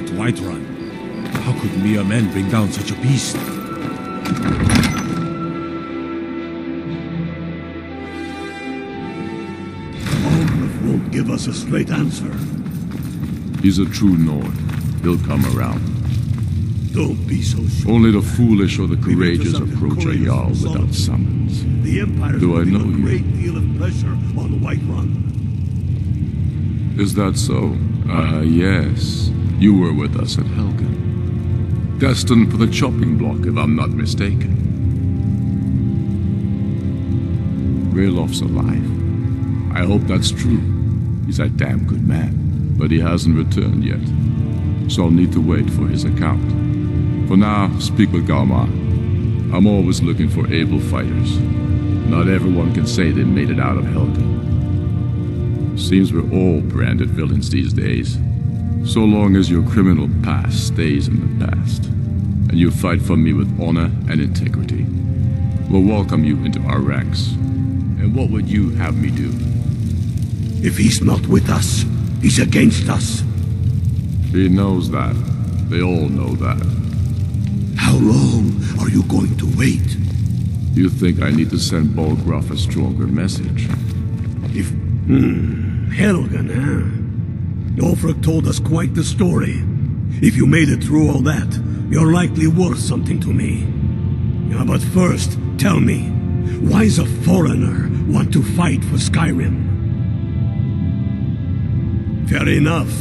attacked Whiterun. How could mere men bring down such a beast? Bolgraf won't give us a straight answer. He's a true Nord. He'll come around. Don't be so sure. Only the foolish or the courageous approach a Jarl without summons. The Empire's putting a great deal of pressure on Whiterun. Is that so? Yes. You were with us at Helgen. Destined for the chopping block, if I'm not mistaken. Railoff's alive. I hope that's true. He's a damn good man, but he hasn't returned yet. So I'll need to wait for his account. For now, speak with Galmar. I'm always looking for able fighters. Not everyone can say they made it out of Helgen. Seems we're all branded villains these days. So long as your criminal past stays in the past, and you fight for me with honor and integrity, we'll welcome you into our ranks. And what would you have me do? If he's not with us, he's against us. He knows that. They all know that. How long are you going to wait? You think I need to send Bolgraf a stronger message? If... Helgen, huh? Ulfric told us quite the story. If you made it through all that, you're likely worth something to me. But first, tell me, why's a foreigner want to fight for Skyrim? Fair enough.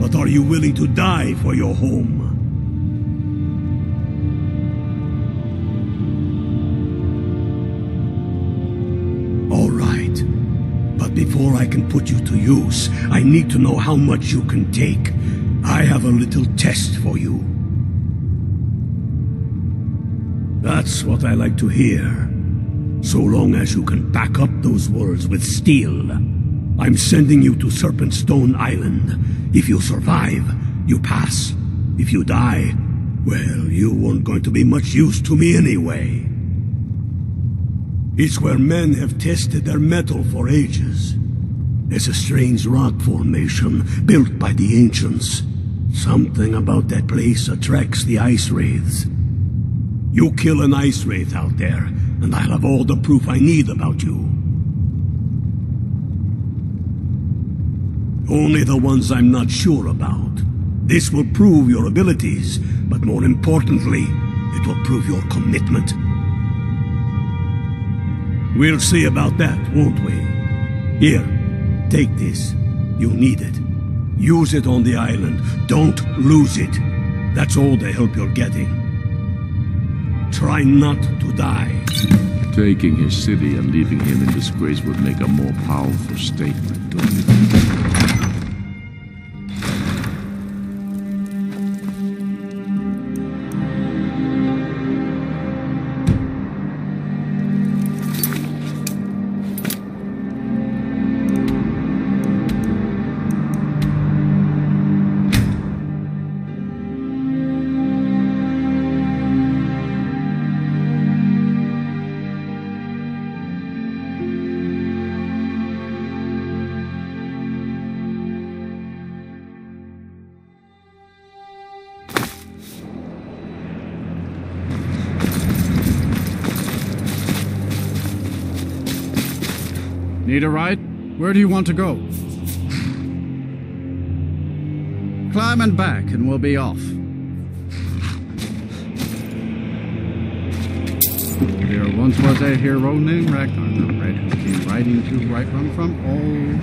But are you willing to die for your home? All right. But before I can put you to use, I need to know how much you can take. I have a little test for you. That's what I like to hear. So long as you can back up those words with steel. I'm sending you to Serpent Stone Island. If you survive, you pass. If you die, well, you weren't going to be much use to me anyway. It's where men have tested their metal for ages. There's a strange rock formation built by the Ancients. Something about that place attracts the Ice Wraiths. You kill an Ice Wraith out there, and I'll have all the proof I need about you. Only the ones I'm not sure about. This will prove your abilities, but more importantly, it will prove your commitment. We'll see about that, won't we? Here, take this. You'll need it. Use it on the island. Don't lose it. That's all the help you're getting. Try not to die. Taking his city and leaving him in disgrace would make a more powerful statement, don't you think? Need a ride? Where do you want to go? Climb and back, and we'll be off. There once was a hero named Ragnar the Red who came riding to Whiterun from old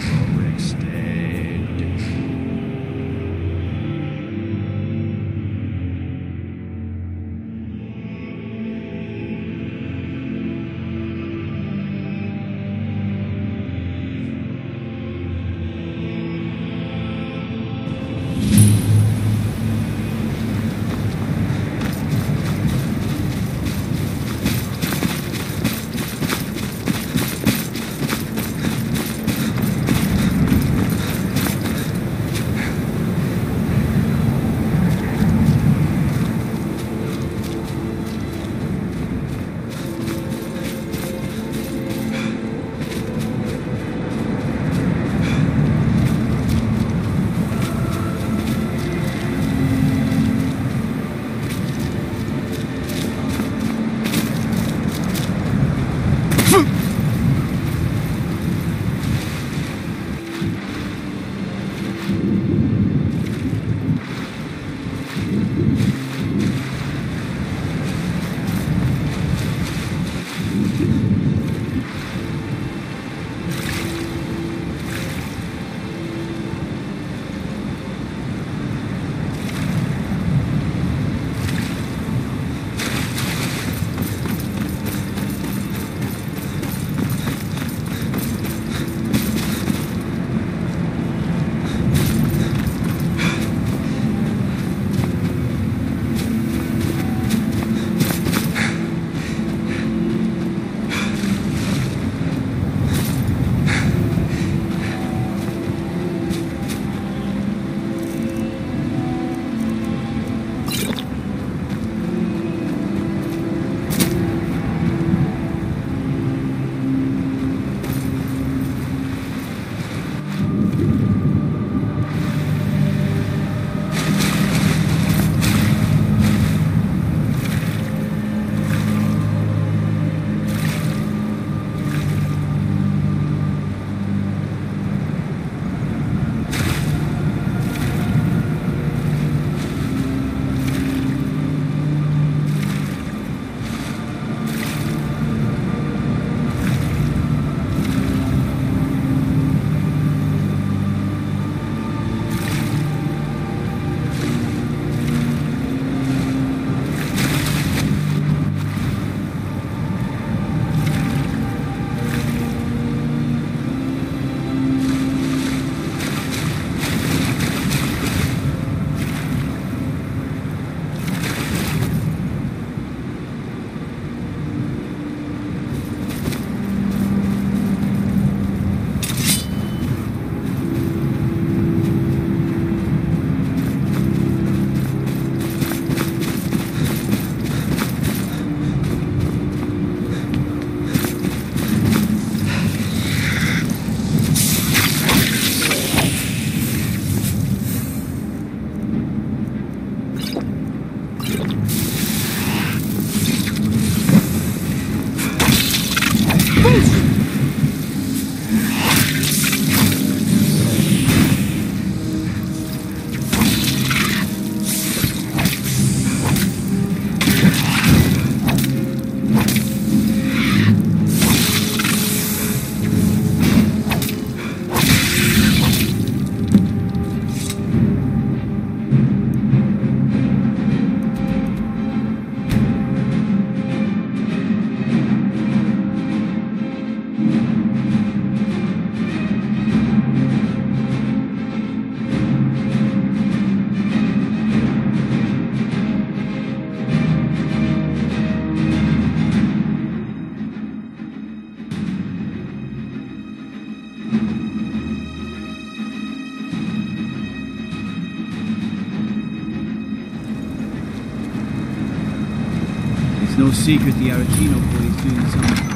no secret the Arachino boy is doing something.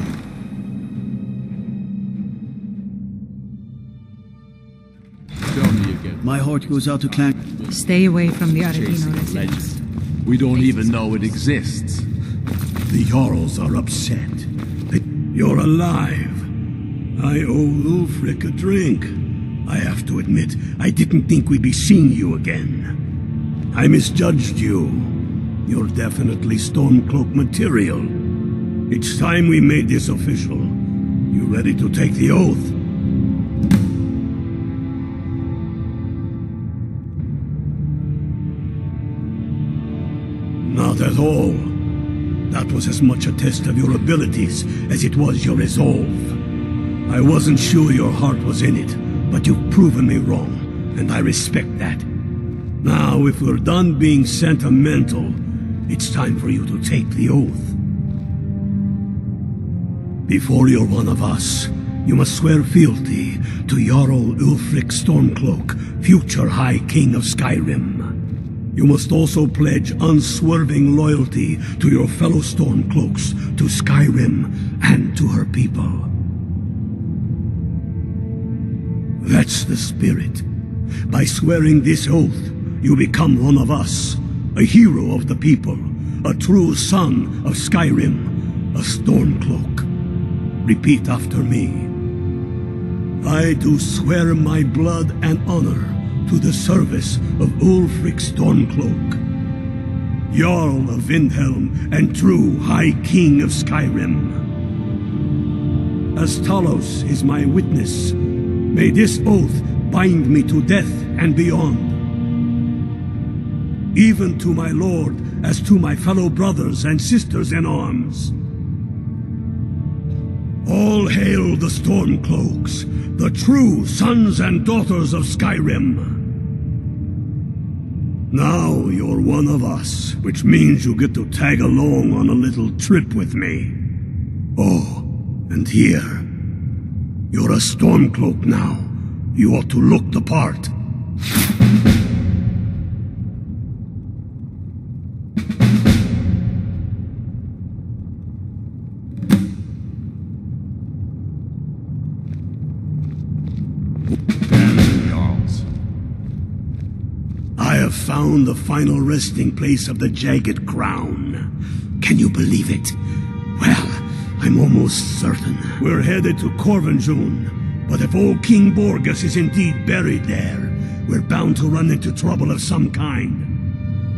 My heart goes out to Clan. Stay away from the Arachino residents. We don't even know it exists. The Jarls are upset. You're alive. I owe Ulfric a drink. I have to admit, I didn't think we'd be seeing you again. I misjudged you. You're definitely Stormcloak material. It's time we made this official. You ready to take the oath? Not at all. That was as much a test of your abilities as it was your resolve. I wasn't sure your heart was in it, but you've proven me wrong, and I respect that. Now, if we're done being sentimental, it's time for you to take the oath. Before you're one of us, you must swear fealty to Jarl Ulfric Stormcloak, future High King of Skyrim. You must also pledge unswerving loyalty to your fellow Stormcloaks, to Skyrim, and to her people. That's the spirit. By swearing this oath, you become one of us, a hero of the people, a true son of Skyrim, a Stormcloak. Repeat after me. I do swear my blood and honor to the service of Ulfric Stormcloak, Jarl of Windhelm and true High King of Skyrim. As Talos is my witness, may this oath bind me to death and beyond, even to my lord as to my fellow brothers and sisters in arms. All hail the Stormcloaks, the true sons and daughters of Skyrim. Now you're one of us, which means you get to tag along on a little trip with me. Oh, and here. You're a Stormcloak now. You ought to look the part. Found the final resting place of the Jagged Crown. Can you believe it? Well, I'm almost certain. We're headed to Korvanjund, but if old King Borgas is indeed buried there, we're bound to run into trouble of some kind.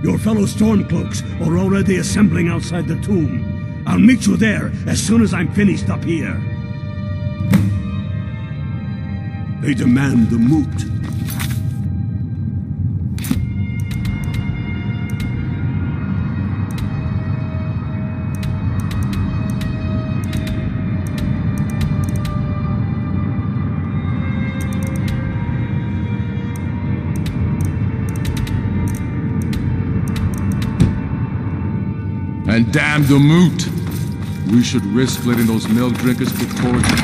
Your fellow Stormcloaks are already assembling outside the tomb. I'll meet you there as soon as I'm finished up here. They demand the moot. And damn the moot! We should risk letting those milk drinkers put towards you.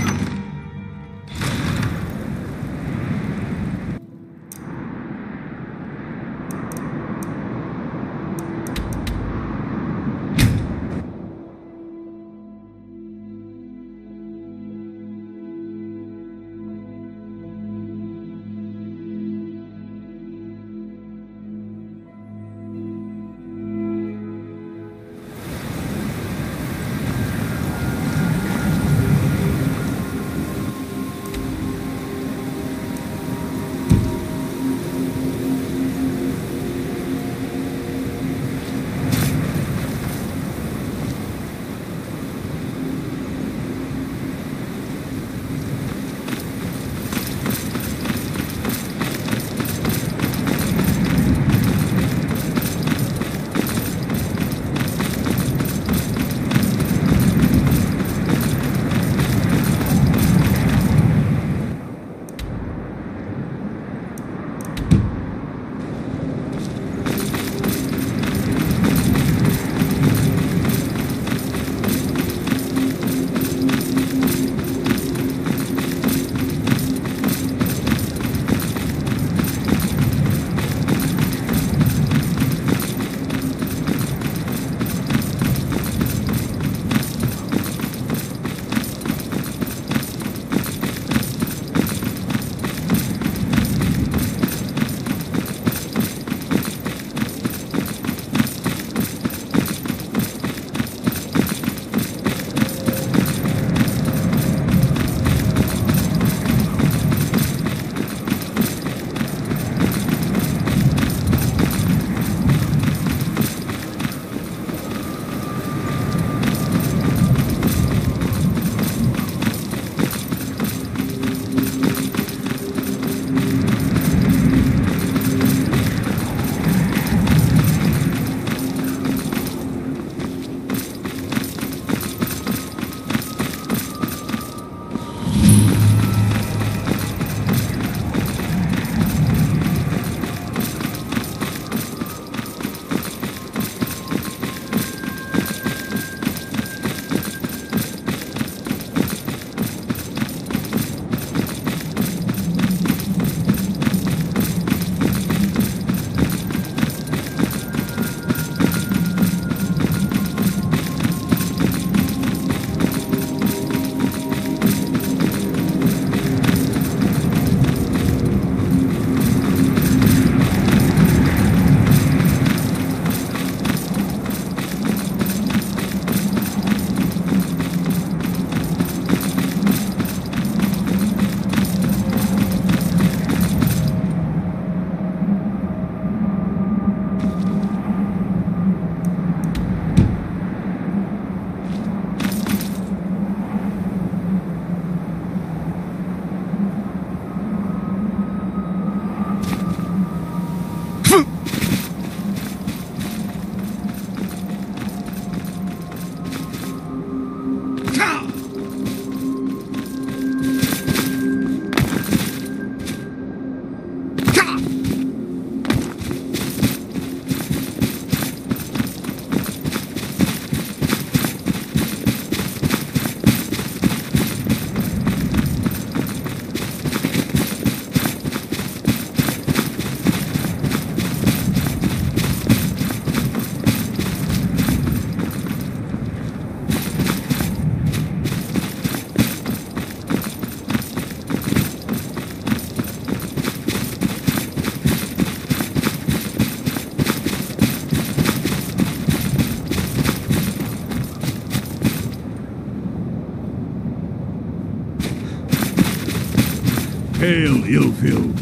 Hail, Hillfield.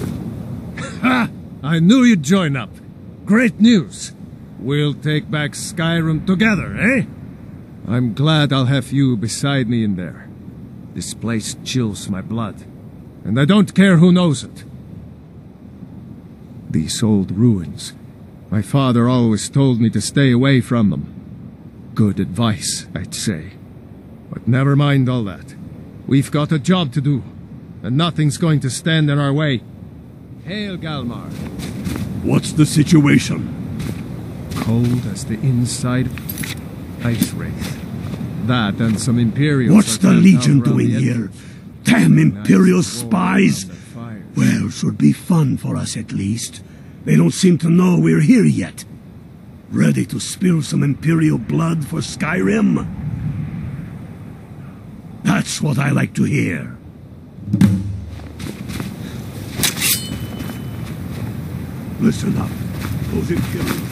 Ha! I knew you'd join up. Great news. We'll take back Skyrim together, eh? I'm glad I'll have you beside me in there. This place chills my blood, and I don't care who knows it. These old ruins. My father always told me to stay away from them. Good advice, I'd say. But never mind all that. We've got a job to do, and nothing's going to stand in our way. Hail, Galmar. What's the situation? Cold as the inside Ice Wraith. That and some Imperials. What's the Legion doing here? Damn Imperial spies! Well, should be fun for us at least. They don't seem to know we're here yet. Ready to spill some Imperial blood for Skyrim? That's what I like to hear. Listen up. Those Imperials...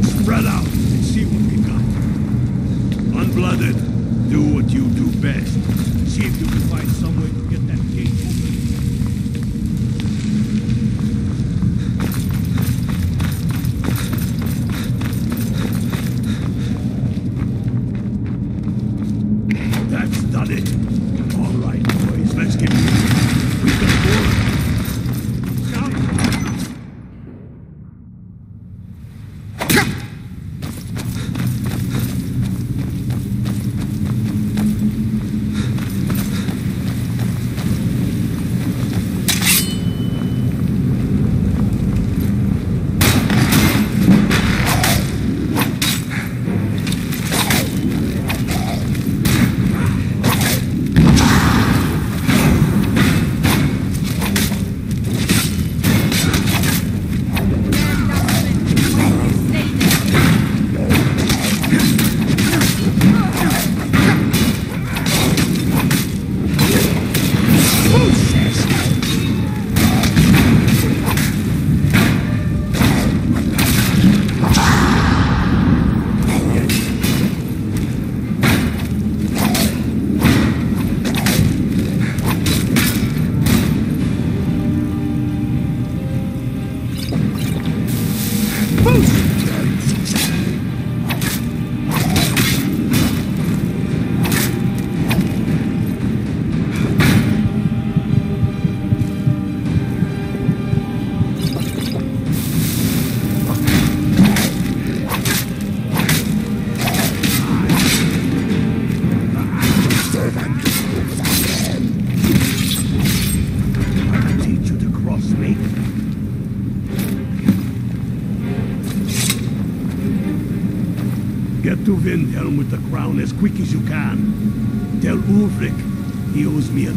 Let's spread out and see what we got. Unblooded, do what you do best. See if you can find some way to get that gate open. To Windhelm with the crown as quick as you can. Tell Ulfric he owes me a